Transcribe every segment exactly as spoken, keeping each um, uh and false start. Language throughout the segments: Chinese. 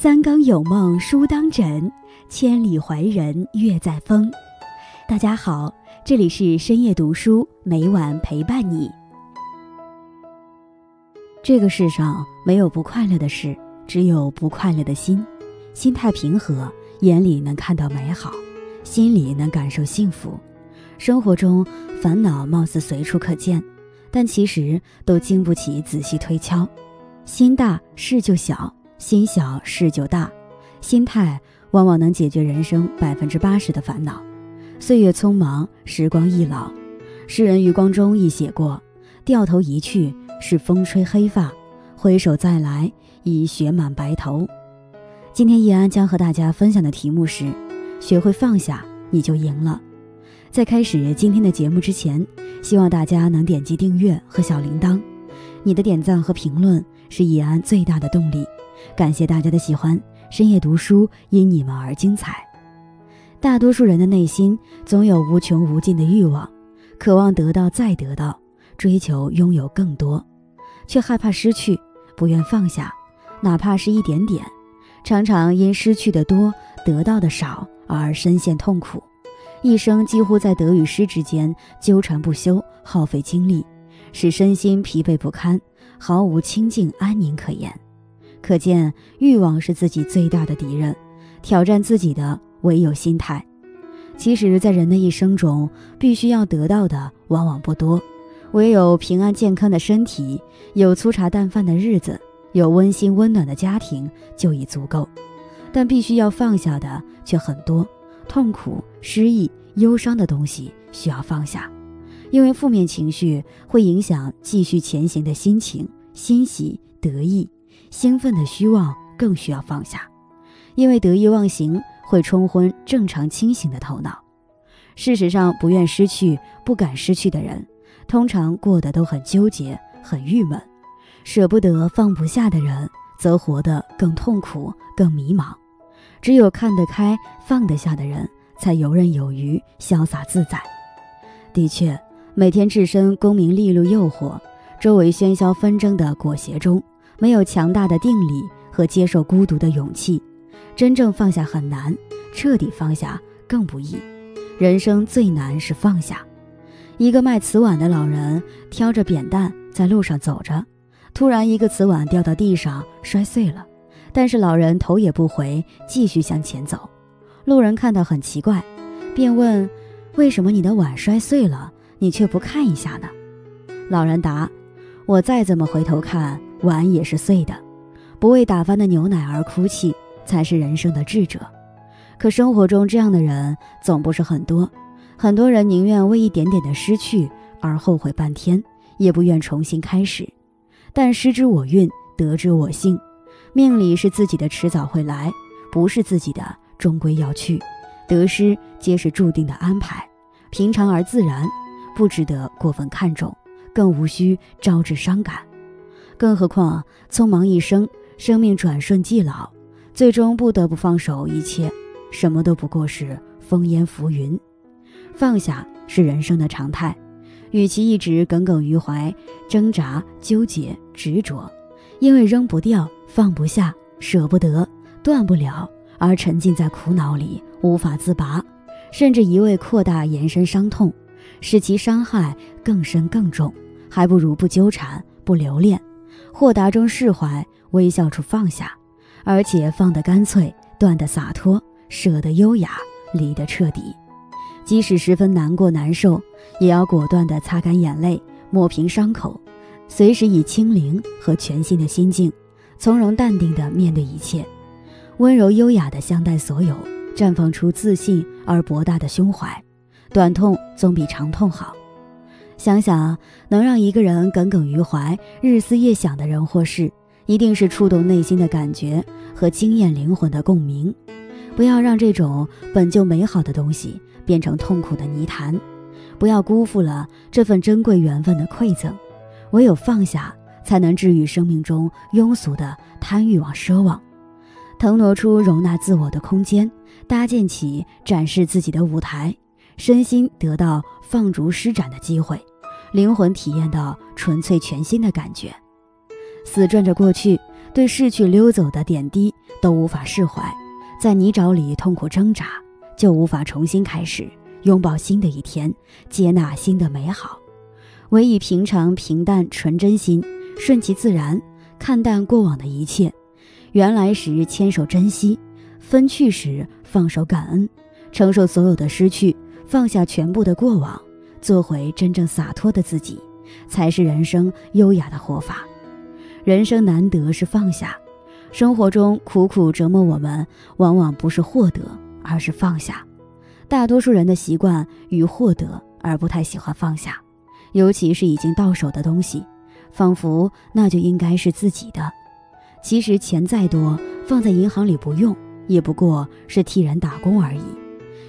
三更有梦书当枕，千里怀人月在风。大家好，这里是深夜读书，每晚陪伴你。这个世上没有不快乐的事，只有不快乐的心。心态平和，眼里能看到美好，心里能感受幸福。生活中烦恼貌似随处可见，但其实都经不起仔细推敲。心大事就小，心小事就大。心态往往能解决人生 百分之八十 的烦恼。岁月匆忙，时光易老。诗人余光中亦写过，掉头一去，是风吹黑发，挥手再来，已雪满白头。今天叶安将和大家分享的题目是，学会放下，你就赢了。在开始今天的节目之前，希望大家能点击订阅和小铃铛，你的点赞和评论是叶安最大的动力。感谢大家的喜欢，深夜读书因你们而精彩。大多数人的内心总有无穷无尽的欲望，渴望得到再得到，追求拥有更多，却害怕失去，不愿放下，哪怕是一点点。常常因失去的多，得到的少而深陷痛苦，一生几乎在得与失之间纠缠不休，耗费精力，使身心疲惫不堪，毫无清静安宁可言。可见欲望是自己最大的敌人，挑战自己的唯有心态。其实在人的一生中，必须要得到的往往不多，唯有平安健康的身体，有粗茶淡饭的日子，有温馨温暖的家庭，就已足够。但必须要放下的却很多，痛苦、失意、忧伤的东西需要放下，因为负面情绪会影响继续前行的心情，欣喜、得意、兴奋的虚妄更需要放下，因为得意忘形会冲昏正常清醒的头脑。事实上，不愿失去、不敢失去的人，通常过得都很纠结、很郁闷。舍不得、放不下的人，则活得更痛苦、更迷茫。只有看得开、放得下的人，才游刃有余、潇洒自在。的确，每天置身功名利禄诱惑、周围喧嚣纷争的裹挟中，没有强大的定力和接受孤独的勇气，真正放下很难，彻底放下更不易。人生最难是放下。一个卖瓷碗的老人挑着扁担在路上走着，突然一个瓷碗掉到地上摔碎了，但是老人头也不回，继续向前走。路人看到很奇怪，便问，为什么你的碗摔碎了，你却不看一下呢？老人答，我再怎么回头看，碗也是碎的，不为打翻的牛奶而哭泣，才是人生的智者。可生活中这样的人总不是很多，很多人宁愿为一点点的失去而后悔半天，也不愿重新开始。但失之我运，得之我幸，命里是自己的迟早会来，不是自己的终归要去，得失皆是注定的安排，平常而自然，不值得过分看重，更无需招致伤感。更何况匆忙一生，生命转瞬即老，最终不得不放手一切，什么都不过是风烟浮云。放下是人生的常态，与其一直耿耿于怀，挣扎、纠结、执着，因为扔不掉、放不下、舍不得、断不了，而沉浸在苦恼里无法自拔，甚至一味扩大延伸伤痛，使其伤害更深更重，还不如不纠缠、不留恋，豁达中释怀，微笑处放下，而且放得干脆，断得洒脱，舍得优雅，离得彻底。即使十分难过难受，也要果断地擦干眼泪，抹平伤口，随时以清零和全新的心境，从容淡定地面对一切，温柔优雅地相待所有，绽放出自信而博大的胸怀。短痛总比长痛好。想想能让一个人耿耿于怀、日思夜想的人或事，一定是触动内心的感觉和惊艳灵魂的共鸣。不要让这种本就美好的东西变成痛苦的泥潭，不要辜负了这份珍贵缘分的馈赠。唯有放下，才能治愈生命中庸俗的贪欲望、奢望，腾挪出容纳自我的空间，搭建起展示自己的舞台，身心得到放逐施展的机会，灵魂体验到纯粹全新的感觉。死转着过去，对逝去溜走的点滴都无法释怀，在泥沼里痛苦挣扎，就无法重新开始，拥抱新的一天，接纳新的美好。唯以平常、平淡、纯真心，顺其自然，看淡过往的一切。缘来时牵手珍惜，分去时放手感恩，承受所有的失去，放下全部的过往，做回真正洒脱的自己，才是人生优雅的活法。人生难得是放下，生活中苦苦折磨我们，往往不是获得，而是放下。大多数人的习惯与获得，而不太喜欢放下，尤其是已经到手的东西，仿佛那就应该是自己的。其实钱再多，放在银行里不用，也不过是替人打工而已。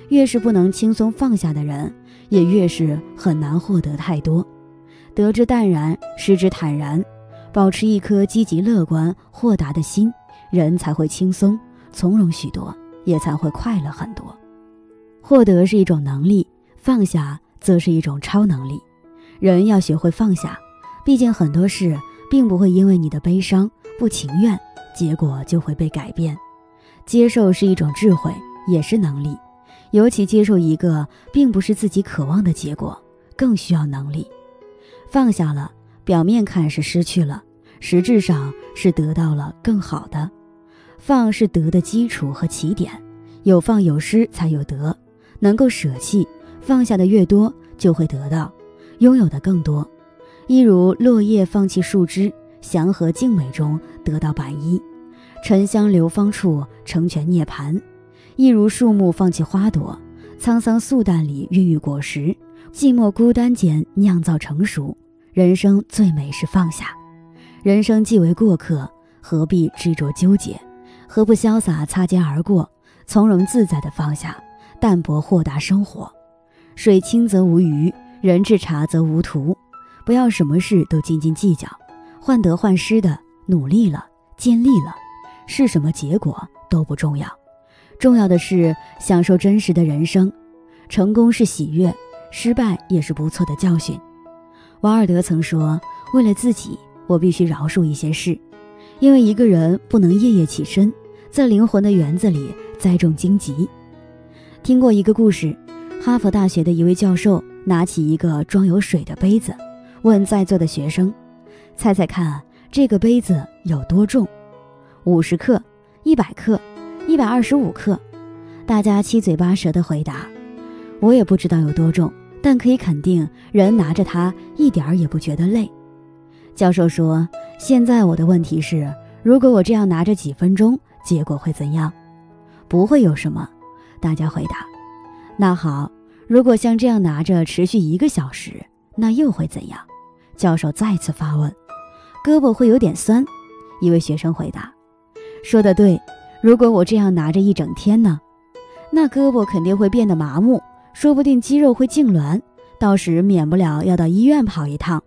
越是不能轻松放下的人，也越是很难获得太多。得之淡然，失之坦然，保持一颗积极乐观豁达的心，人才会轻松从容许多，也才会快乐很多。获得是一种能力，放下则是一种超能力。人要学会放下，毕竟很多事并不会因为你的悲伤不情愿，结果就会被改变。接受是一种智慧，也是能力，尤其接受一个并不是自己渴望的结果，更需要能力。放下了，表面看是失去了，实质上是得到了更好的。放是得的基础和起点，有放有失才有得，能够舍弃，放下的越多，就会得到，拥有的更多。一如落叶放弃树枝，祥和静美中得到百依，沉香流芳处成全涅槃。一如树木放弃花朵，沧桑素淡里孕育果实，寂寞孤单间酿造成熟。人生最美是放下，人生既为过客，何必执着纠结？何不潇洒擦肩而过，从容自在的放下，淡泊豁达生活。水清则无鱼，人至察则无徒。不要什么事都斤斤计较，患得患失的努力了，尽力了，是什么结果都不重要，重要的是享受真实的人生。成功是喜悦，失败也是不错的教训。瓦尔德曾说，为了自己，我必须饶恕一些事，因为一个人不能夜夜起身，在灵魂的园子里栽种荆棘。听过一个故事，哈佛大学的一位教授拿起一个装有水的杯子，问在座的学生，猜猜看这个杯子有多重？五十克、一百克、一百二十五克。大家七嘴八舌的回答，我也不知道有多重，但可以肯定人拿着它一点儿也不觉得累。教授说，现在我的问题是，如果我这样拿着几分钟，结果会怎样？不会有什么，大家回答。那好，如果像这样拿着持续一个小时，那又会怎样？教授再次发问。胳膊会有点酸，一位学生回答。说得对，如果我这样拿着一整天呢？那胳膊肯定会变得麻木，说不定肌肉会痉挛，到时免不了要到医院跑一趟。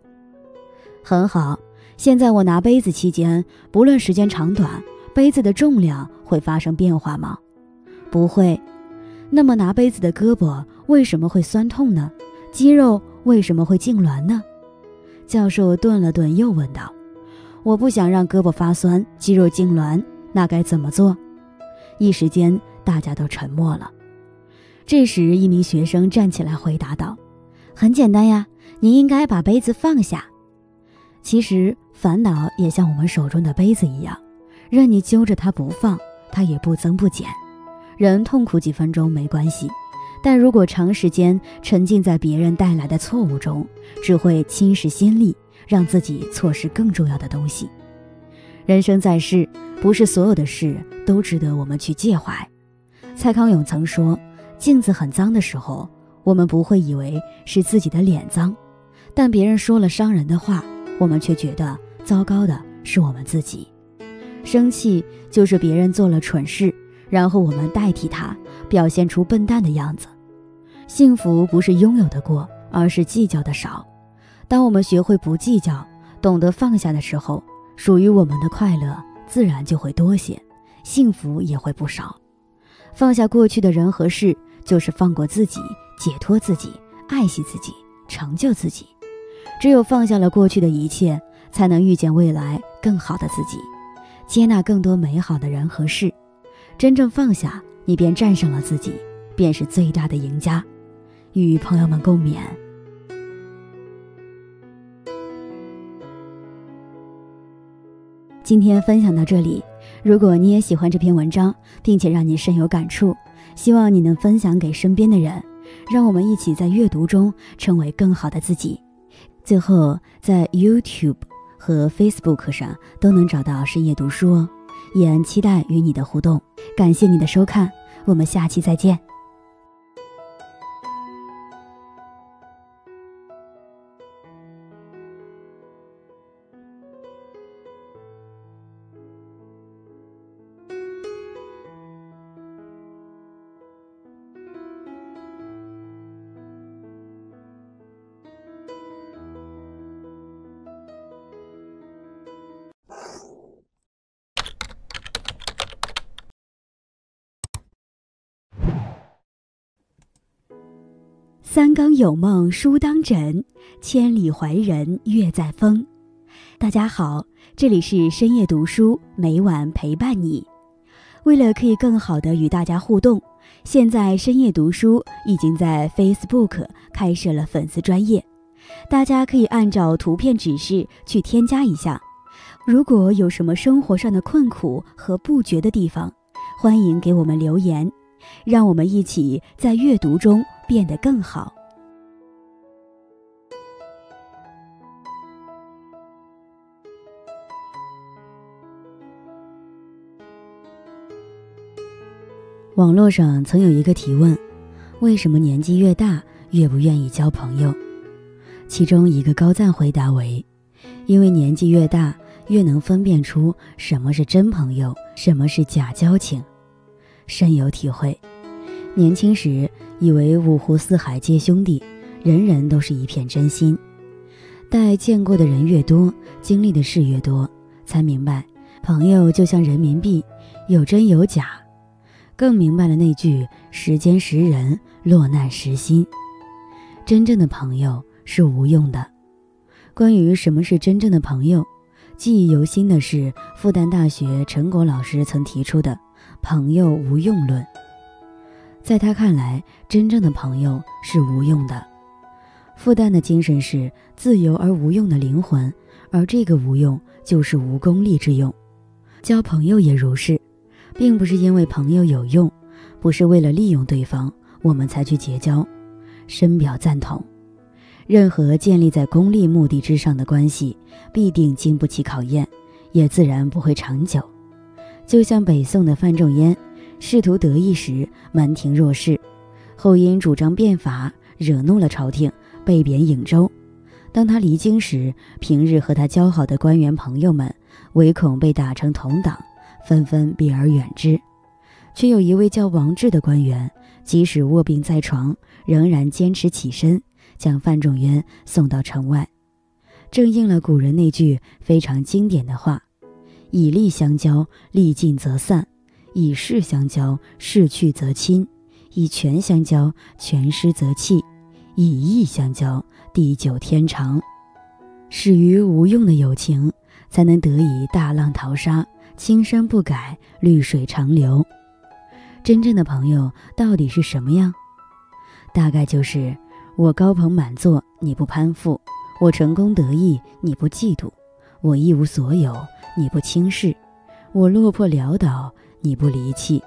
很好，现在我拿杯子期间，不论时间长短，杯子的重量会发生变化吗？不会。那么拿杯子的胳膊为什么会酸痛呢？肌肉为什么会痉挛呢？教授顿了顿，又问道，我不想让胳膊发酸，肌肉痉挛，那该怎么做？一时间大家都沉默了。这时一名学生站起来回答道，很简单呀，您应该把杯子放下。其实烦恼也像我们手中的杯子一样，任你揪着它不放，它也不增不减。人痛苦几分钟没关系，但如果长时间沉浸在别人带来的错误中，只会侵蚀心力，让自己错失更重要的东西。人生在世，不是所有的事都值得我们去介怀。蔡康永曾说，镜子很脏的时候，我们不会以为是自己的脸脏，但别人说了伤人的话，我们却觉得糟糕的是我们自己。生气就是别人做了蠢事，然后我们代替他，表现出笨蛋的样子。幸福不是拥有的过，而是计较的少。当我们学会不计较，懂得放下的时候，属于我们的快乐自然就会多些，幸福也会不少。放下过去的人和事，就是放过自己，解脱自己，爱惜自己，成就自己。只有放下了过去的一切，才能遇见未来更好的自己。接纳更多美好的人和事。真正放下，你便战胜了自己，便是最大的赢家。与朋友们共勉。今天分享到这里，如果你也喜欢这篇文章，并且让你深有感触，希望你能分享给身边的人，让我们一起在阅读中成为更好的自己。最后，在 YouTube 和 Facebook 上都能找到深夜读书哦，也很期待与你的互动。感谢你的收看，我们下期再见。三更有梦书当枕，千里怀人月在风。大家好，这里是深夜读书，每晚陪伴你。为了可以更好的与大家互动，现在深夜读书已经在 Facebook 开设了粉丝专页，大家可以按照图片指示去添加一下。如果有什么生活上的困苦和不觉的地方，欢迎给我们留言，让我们一起在阅读中变得更好。网络上曾有一个提问，为什么年纪越大越不愿意交朋友？其中一个高赞回答为，因为年纪越大越能分辨出什么是真朋友，什么是假交情。深有体会，年轻时以为五湖四海皆兄弟，人人都是一片真心，待见过的人越多，经历的事越多，才明白朋友就像人民币，有真有假。更明白了那句时间识人，落难识心，真正的朋友是无用的。关于什么是真正的朋友，记忆犹新的是复旦大学陈果老师曾提出的朋友无用论。在他看来，真正的朋友是无用的。复旦的精神是自由而无用的灵魂，而这个无用就是无功利之用。交朋友也如是，并不是因为朋友有用，不是为了利用对方，我们才去结交。深表赞同，任何建立在功利目的之上的关系，必定经不起考验，也自然不会长久。就像北宋的范仲淹，仕途得意时蛮庭若市，后因主张变法惹怒了朝廷，被贬颍州。当他离京时，平日和他交好的官员朋友们唯恐被打成同党，纷纷避而远之。却有一位叫王志的官员，即使卧病在床，仍然坚持起身，将范仲淹送到城外。正应了古人那句非常经典的话，以利相交，利尽则散，以势相交，势去则亲；以权相交，权失则弃；以义相交，地久天长。始于无用的友情，才能得以大浪淘沙，青山不改，绿水长流。真正的朋友到底是什么样？大概就是我高朋满座，你不攀附；我成功得意，你不嫉妒；我一无所有，你不轻视；我落魄潦倒，你不离弃。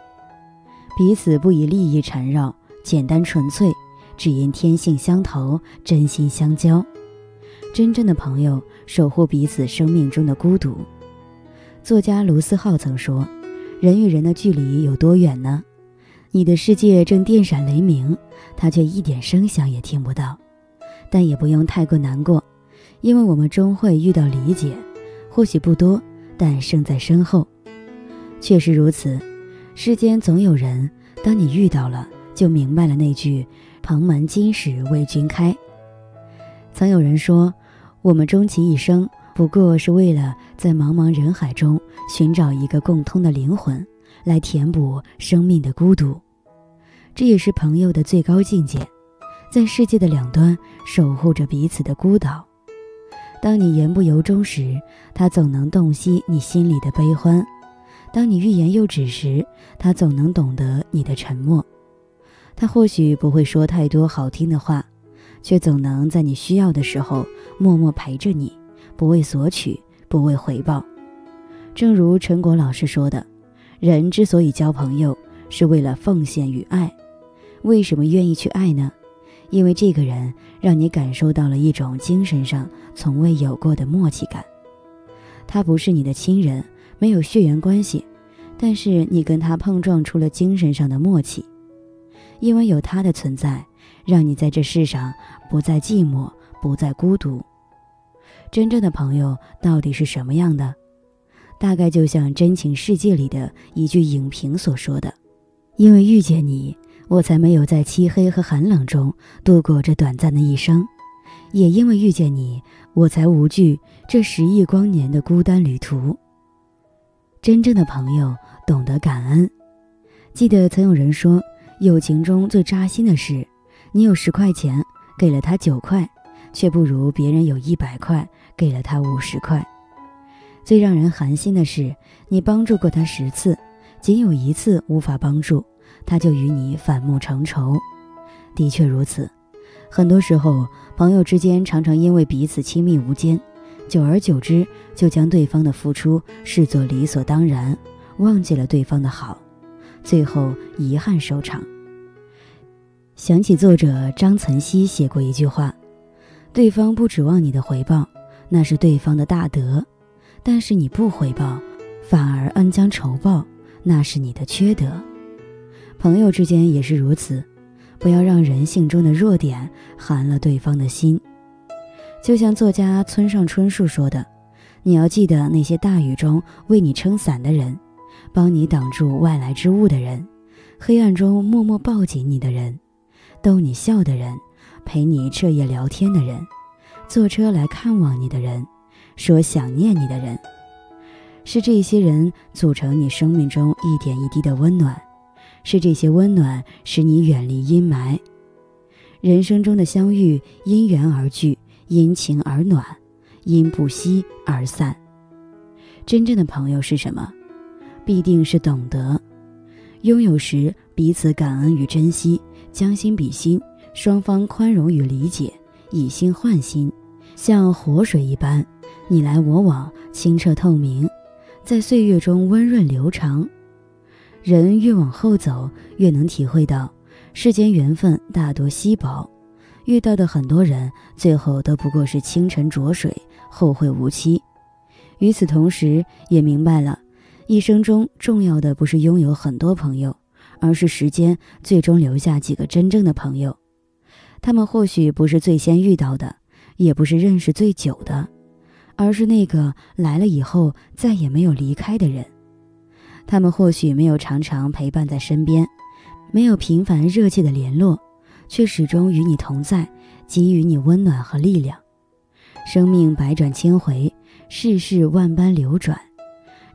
彼此不以利益缠绕，简单纯粹，只因天性相投，真心相交。真正的朋友守护彼此生命中的孤独。作家卢思浩曾说，人与人的距离有多远呢？你的世界正电闪雷鸣，他却一点声响也听不到。但也不用太过难过，因为我们终会遇到理解，或许不多，但胜在身后。确实如此，世间总有人，当你遇到了，就明白了那句旁门今始为君开。曾有人说，我们终其一生不过是为了在茫茫人海中寻找一个共通的灵魂，来填补生命的孤独。这也是朋友的最高境界，在世界的两端守护着彼此的孤岛。当你言不由衷时，他总能洞悉你心里的悲欢，当你欲言又止时，他总能懂得你的沉默。他或许不会说太多好听的话，却总能在你需要的时候默默陪着你，不为索取，不为回报。正如陈果老师说的，人之所以交朋友，是为了奉献与爱。为什么愿意去爱呢？因为这个人让你感受到了一种精神上从未有过的默契感。他不是你的亲人，没有血缘关系，但是你跟他碰撞出了精神上的默契。因为有他的存在，让你在这世上不再寂寞，不再孤独。真正的朋友到底是什么样的？大概就像《真情世界》里的一句影评所说的，因为遇见你，我才没有在漆黑和寒冷中度过这短暂的一生，也因为遇见你，我才无惧这十亿光年的孤单旅途。真正的朋友懂得感恩。记得曾有人说，友情中最扎心的是，你有十块钱给了他九块，却不如别人有一百块给了他五十块。最让人寒心的是，你帮助过他十次，仅有一次无法帮助，他就与你反目成仇。的确如此，很多时候朋友之间常常因为彼此亲密无间，久而久之就将对方的付出视作理所当然，忘记了对方的好，最后遗憾收场。想起作者张岑曦写过一句话，对方不指望你的回报，那是对方的大德，但是你不回报，反而恩将仇报，那是你的缺德。朋友之间也是如此，不要让人性中的弱点寒了对方的心。就像作家村上春树说的，你要记得那些大雨中为你撑伞的人，帮你挡住外来之物的人，黑暗中默默抱紧你的人，逗你笑的人，陪你彻夜聊天的人，坐车来看望你的人，说想念你的人，是这些人组成你生命中一点一滴的温暖，是这些温暖使你远离阴霾。人生中的相遇，因缘而聚，因情而暖，因不息而散。真正的朋友是什么？必定是懂得拥有时彼此感恩与珍惜，将心比心，双方宽容与理解，以心换心，像活水一般你来我往，清澈透明，在岁月中温润流长。人越往后走，越能体会到世间缘分大多稀薄，遇到的很多人最后都不过是清晨浊水，后会无期。与此同时，也明白了一生中重要的不是拥有很多朋友，而是时间最终留下几个真正的朋友。他们或许不是最先遇到的，也不是认识最久的，而是那个来了以后再也没有离开的人。他们或许没有常常陪伴在身边，没有频繁热切的联络，却始终与你同在，给予你温暖和力量。生命百转千回，世事万般流转，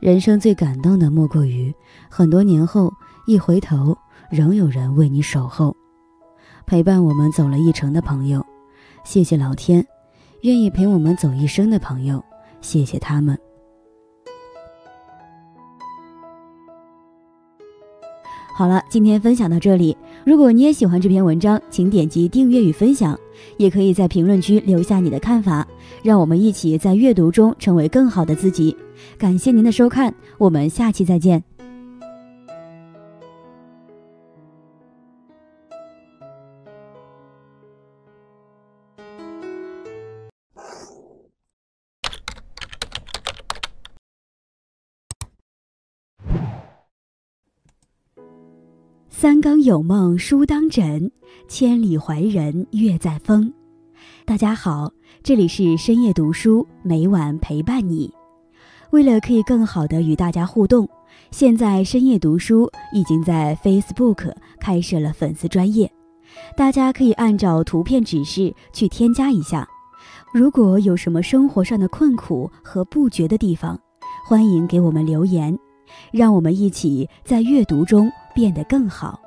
人生最感动的莫过于很多年后一回头，仍有人为你守候。陪伴我们走了一程的朋友，谢谢老天。愿意陪我们走一生的朋友，谢谢他们。好了，今天分享到这里。如果你也喜欢这篇文章，请点击订阅与分享，也可以在评论区留下你的看法，让我们一起在阅读中成为更好的自己。感谢您的收看，我们下期再见。三更有梦书当枕，千里怀人月在风。大家好，这里是深夜读书，每晚陪伴你。为了可以更好的与大家互动，现在深夜读书已经在 Facebook 开设了粉丝专页，大家可以按照图片指示去添加一下。如果有什么生活上的困苦和不觉的地方，欢迎给我们留言，让我们一起在阅读中变得更好。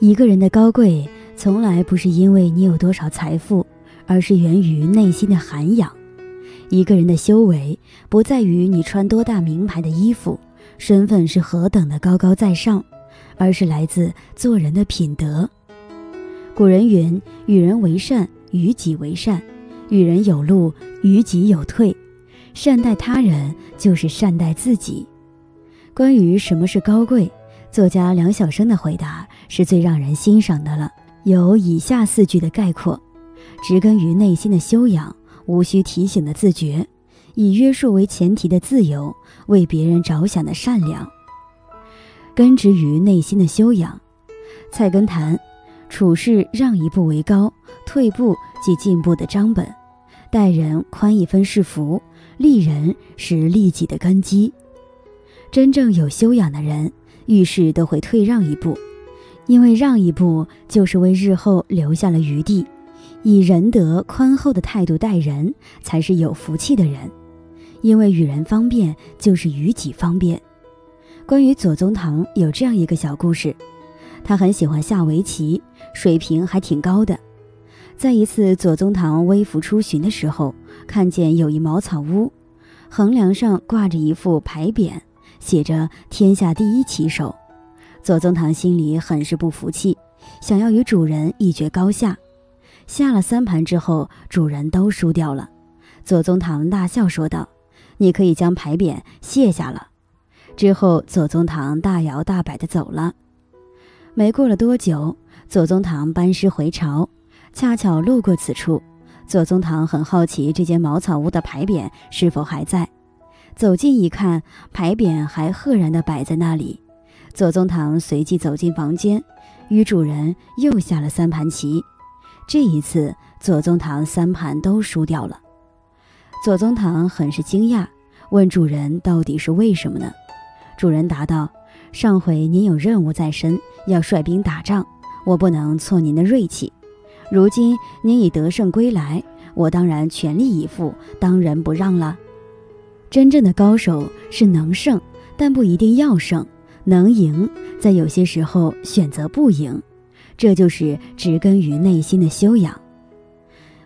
一个人的高贵从来不是因为你有多少财富，而是源于内心的涵养。一个人的修为不在于你穿多大名牌的衣服，身份是何等的高高在上，而是来自做人的品德。古人云，与人为善，与己为善，与人有路，与己有退。善待他人就是善待自己。关于什么是高贵，作家梁晓声的回答是最让人欣赏的了，有以下四句的概括：植根于内心的修养，无需提醒的自觉，以约束为前提的自由，为别人着想的善良。根植于内心的修养，菜根谭：处事让一步为高，退步即进步的章本；待人宽一分是福，利人是利己的根基。真正有修养的人，遇事都会退让一步，因为让一步就是为日后留下了余地。以仁德宽厚的态度待人，才是有福气的人，因为与人方便就是与己方便。关于左宗棠有这样一个小故事，他很喜欢下围棋，水平还挺高的。在一次左宗棠微服出巡的时候，看见有一茅草屋，横梁上挂着一副牌匾，写着天下第一棋手。左宗棠心里很是不服气，想要与主人一决高下。下了三盘之后，主人都输掉了。左宗棠大笑说道，你可以将牌匾卸下了。之后左宗棠大摇大摆地走了。没过了多久，左宗棠班师回朝，恰巧路过此处。左宗棠很好奇这间茅草屋的牌匾是否还在，走近一看，牌匾还赫然地摆在那里。左宗棠随即走进房间，与主人又下了三盘棋。这一次左宗棠三盘都输掉了。左宗棠很是惊讶，问主人到底是为什么呢？主人答道，上回您有任务在身，要率兵打仗，我不能挫您的锐气。如今您已得胜归来，我当然全力以赴，当仁不让了。真正的高手是能胜，但不一定要胜，能赢，在有些时候选择不赢。这就是植根于内心的修养。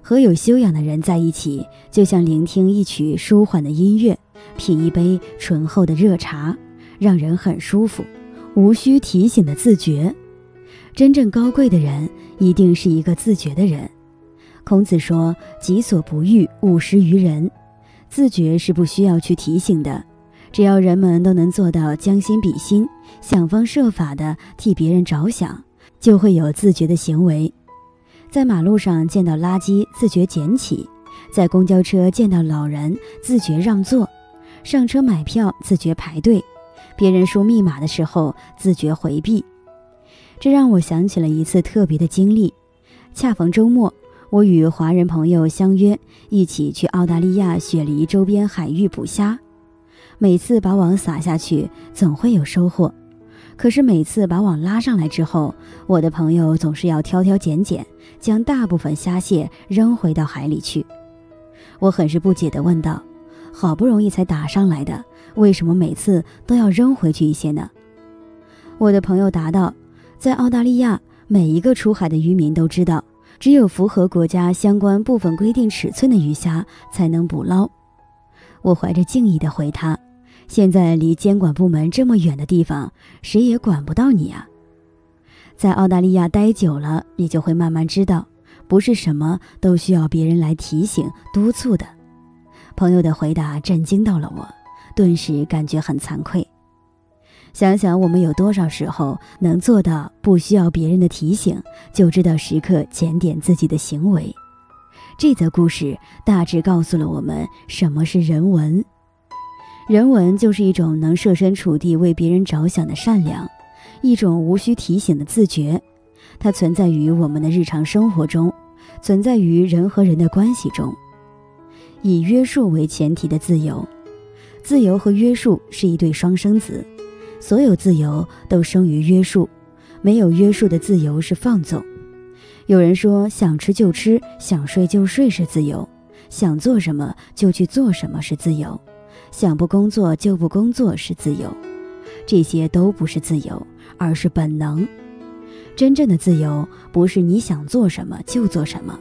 和有修养的人在一起，就像聆听一曲舒缓的音乐，品一杯醇厚的热茶，让人很舒服，无需提醒的自觉。真正高贵的人，一定是一个自觉的人。孔子说，己所不欲，勿施于人。自觉是不需要去提醒的，只要人们都能做到将心比心，想方设法地替别人着想，就会有自觉的行为。在马路上见到垃圾自觉捡起，在公交车见到老人自觉让座，上车买票自觉排队，别人输密码的时候自觉回避。这让我想起了一次特别的经历。恰逢周末，我与华人朋友相约一起去澳大利亚雪梨周边海域捕虾，每次把网撒下去总会有收获，可是每次把网拉上来之后，我的朋友总是要挑挑拣拣，将大部分虾蟹扔回到海里去。我很是不解地问道，好不容易才打上来的，为什么每次都要扔回去一些呢？我的朋友答道，在澳大利亚，每一个出海的渔民都知道，只有符合国家相关部分规定尺寸的鱼虾才能捕捞。我怀着敬意地回他，现在离监管部门这么远的地方，谁也管不到你啊。在澳大利亚待久了，你就会慢慢知道，不是什么都需要别人来提醒督促的。朋友的回答震惊到了我，顿时感觉很惭愧。想想我们有多少时候能做到不需要别人的提醒，就知道时刻检点自己的行为。这则故事大致告诉了我们什么是人文。人文就是一种能设身处地为别人着想的善良，一种无需提醒的自觉。它存在于我们的日常生活中，存在于人和人的关系中。以约束为前提的自由，自由和约束是一对双生子，所有自由都生于约束，没有约束的自由是放纵。有人说，想吃就吃，想睡就睡是自由，想做什么就去做什么是自由，想不工作就不工作是自由，这些都不是自由，而是本能。真正的自由不是你想做什么就做什么，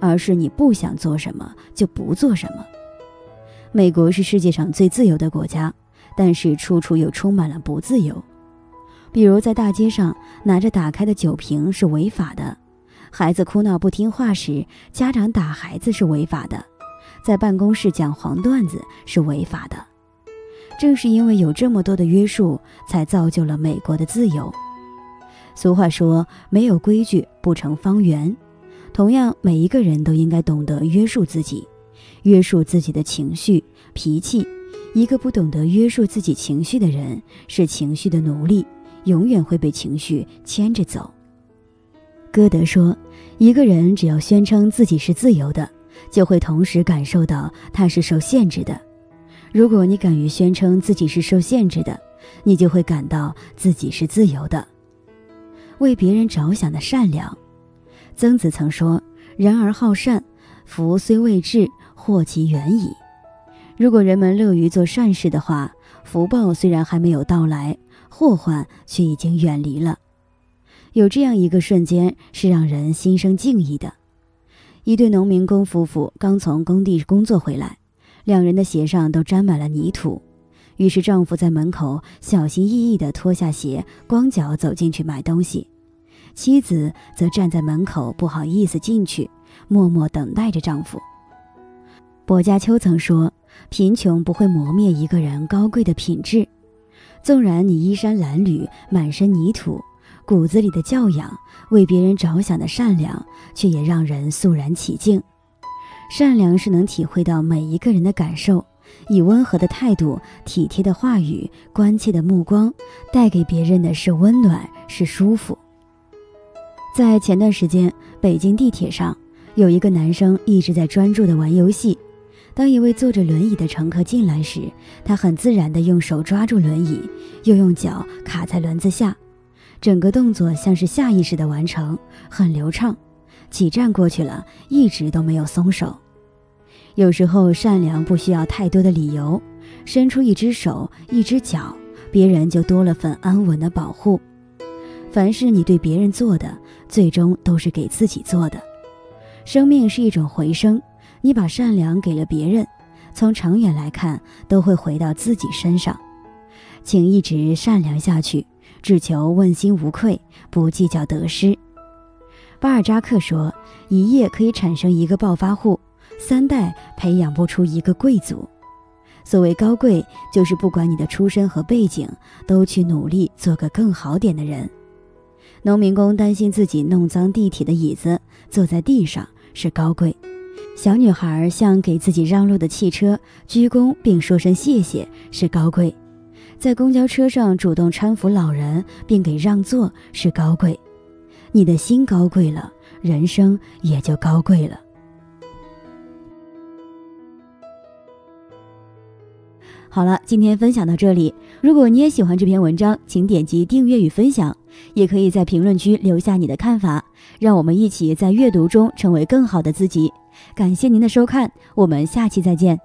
而是你不想做什么就不做什么。美国是世界上最自由的国家，但是处处又充满了不自由。比如在大街上拿着打开的酒瓶是违法的，孩子哭闹不听话时家长打孩子是违法的，在办公室讲黄段子是违法的。正是因为有这么多的约束，才造就了美国的自由。俗话说，没有规矩不成方圆。同样，每一个人都应该懂得约束自己，约束自己的情绪、脾气。一个不懂得约束自己情绪的人，是情绪的奴隶，永远会被情绪牵着走。歌德说，一个人只要宣称自己是自由的，就会同时感受到他是受限制的。如果你敢于宣称自己是受限制的，你就会感到自己是自由的。为别人着想的善良，曾子曾说，人而好善，福虽未至，祸其远矣。如果人们乐于做善事的话，福报虽然还没有到来，祸患却已经远离了。有这样一个瞬间是让人心生敬意的。一对农民工夫妇刚从工地工作回来，两人的鞋上都沾满了泥土，于是丈夫在门口小心翼翼地脱下鞋，光脚走进去买东西，妻子则站在门口不好意思进去，默默等待着丈夫。薄伽丘曾说，贫穷不会磨灭一个人高贵的品质，纵然你衣衫褴褛，满身泥土，骨子里的教养，为别人着想的善良，却也让人肃然起敬。善良是能体会到每一个人的感受，以温和的态度、体贴的话语、关切的目光，带给别人的是温暖，是舒服。在前段时间，北京地铁上，有一个男生一直在专注地玩游戏。当一位坐着轮椅的乘客进来时，他很自然地用手抓住轮椅，又用脚卡在轮子下，整个动作像是下意识地完成，很流畅。几站过去了，一直都没有松手。有时候善良不需要太多的理由，伸出一只手一只脚，别人就多了份安稳的保护。凡是你对别人做的，最终都是给自己做的。生命是一种回声，你把善良给了别人，从长远来看都会回到自己身上。请一直善良下去，只求问心无愧，不计较得失。巴尔扎克说，一夜可以产生一个暴发户，三代培养不出一个贵族。所谓高贵，就是不管你的出身和背景，都去努力做个更好点的人。农民工担心自己弄脏地铁的椅子，坐在地上是高贵。小女孩向给自己让路的汽车鞠躬并说声谢谢是高贵。在公交车上主动搀扶老人并给让座是高贵。你的心高贵了，人生也就高贵了。好了，今天分享到这里。如果你也喜欢这篇文章，请点击订阅与分享，也可以在评论区留下你的看法，让我们一起在阅读中成为更好的自己。感谢您的收看，我们下期再见。